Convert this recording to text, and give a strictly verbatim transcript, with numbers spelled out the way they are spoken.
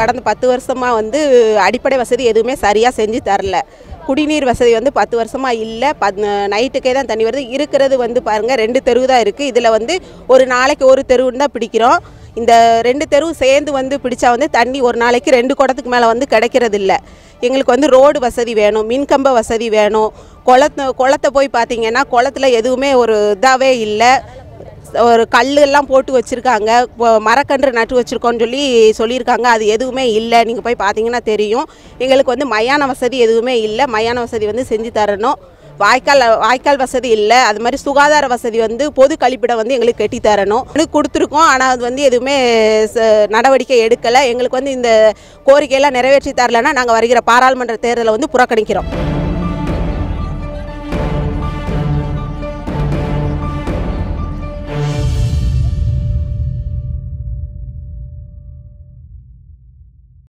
கடந்த பத்து வருஷமா வந்து அடிப்படை வசதி எதுவுமே சரியா செஞ்சு தரல. குடிநீர் வசதி வந்து பத்து வருஷமா இல்லை. நைட்டுக்கே தான் தண்ணி வருது. இருக்கிறது வந்து பாருங்கள் ரெண்டு தெருவு தான் இருக்குது. இதில் வந்து ஒரு நாளைக்கு ஒரு தெருவுன்னு தான் பிடிக்கிறோம். இந்த ரெண்டு தெருவு சேர்ந்து வந்து பிடிச்சா வந்து தண்ணி ஒரு நாளைக்கு ரெண்டு குடத்துக்கு மேலே வந்து கிடைக்கிறது இல்லை. எங்களுக்கு வந்து ரோடு வசதி வேணும், மின்கம்ப வசதி வேணும். குளத்தை குளத்தை போய் பார்த்தீங்கன்னா குளத்துல எதுவுமே ஒரு இதாகவே இல்லை. ஒரு கல்லெல்லாம் போட்டு வச்சுருக்காங்க, மரக்கன்று நட்டு வச்சுருக்கோன்னு சொல்லி சொல்லியிருக்காங்க. அது எதுவுமே இல்லை. நீங்கள் போய் பார்த்தீங்கன்னா தெரியும். எங்களுக்கு வந்து மயான வசதி எதுவுமே இல்லை. மயான வசதி வந்து செஞ்சு தரணும். வாய்க்கால் வாய்க்கால் வசதி இல்லை. அது மாதிரி சுகாதார வசதி வந்து பொது கழிப்பிடம் வந்து எங்களுக்கு கட்டி தரணும். கொடுத்துருக்கோம், ஆனால் அது வந்து எதுவுமே நடவடிக்கை எடுக்கலை. எங்களுக்கு வந்து இந்த கோரிக்கையெல்லாம் நிறைவேற்றி தரலைன்னா நாங்கள் வருகிற பாராளுமன்ற தேர்தலை வந்து புறக்கணிக்கிறோம்.